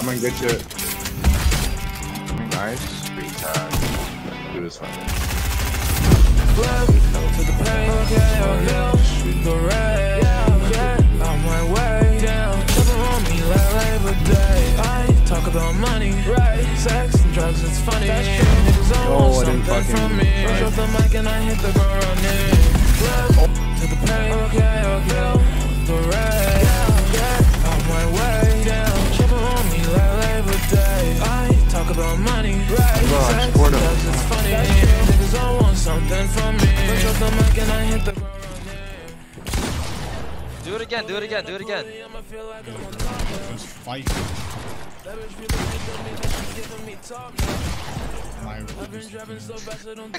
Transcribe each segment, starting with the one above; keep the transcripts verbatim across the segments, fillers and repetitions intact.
I'm gonna get you. Nice. Free time. Do this one. I'm my way down. Trouble on me like Labor Day. I talk about money, right? Sex and drugs, it's funny. Oh, I didn't fucking from me. Drop the mic and I hit the ground running. To the pain, okay, okay. The red, yeah, on my way down. Trouble on me like Labor Day. I talk about money, right? Sex and drugs, it's funny. Niggas all want something from me. Drop the mic and I hit the ground running. Do it again, do it again, do it again. Let's fight. Like,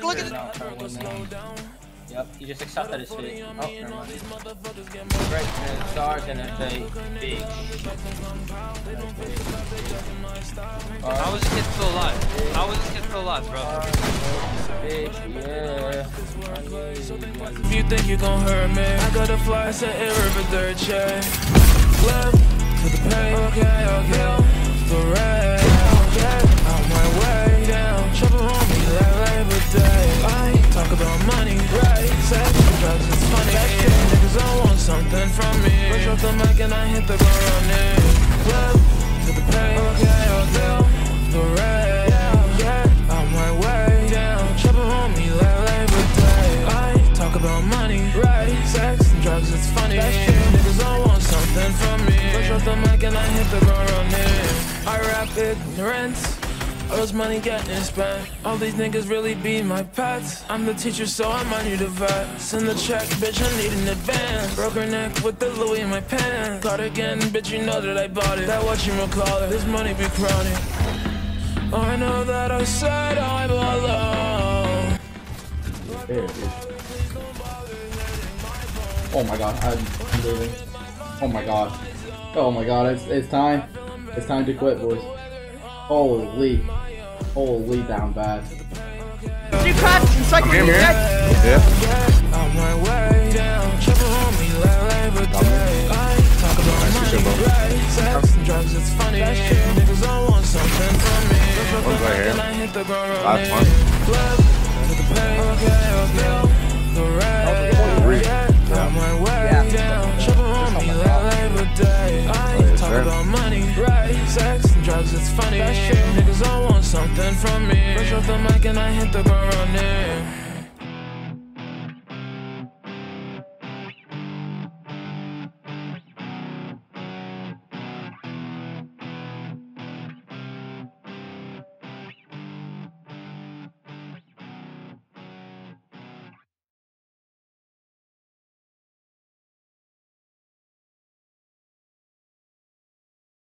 look at it. Yep, you just accept that it's fake. Oh, never mind. Great, man. Stars and a fake. Big. How is this kid still alive? How is this kid still alive, bro? Bitch, yeah. If you think you gon' hurt me, I gotta fly, it's an irreverent check. Left to the pain, okay, okay. The red, yeah. On my way down. Trouble on me like Labor Day. I talk about money, right? Sex and drugs, it's funny. Niggas all want something from me. Push off the mic and I hit the ground running. Club to the pain, okay, okay. The red, yeah. On my way down. Trouble on me like Labor Day. I talk about money, right? Sex and drugs, it's funny. Niggas all want something from me. Push off the mic and I hit the ground running. I rap ignorance. All this money getting spent. All these niggas really be my pets. I'm the teacher, so I'm on you to vet. Send the check, bitch, I need an advance. Broke her neck with the Louis in my pants. Caught again, bitch, you know that I bought it. That what you recall it. This money be crowded. I know that I said I belong. There it is. Oh my god, I'm moving. Oh my god. Oh my god, it's, it's time. It's time to quit, boys. Holy, holy down bad. She crashed and cycled in the neck. Yeah. On my way down, trouble on me like Labor Day. I talk about money, right? Sex and drugs, it's funny. Niggas all want something from me. One's right here. Last one. On my way down, trouble on me like Labor Day. I talk about money, right? Sex. Drugs, it's funny. Niggas all want something from me. Push off the mic and I hit the ground running.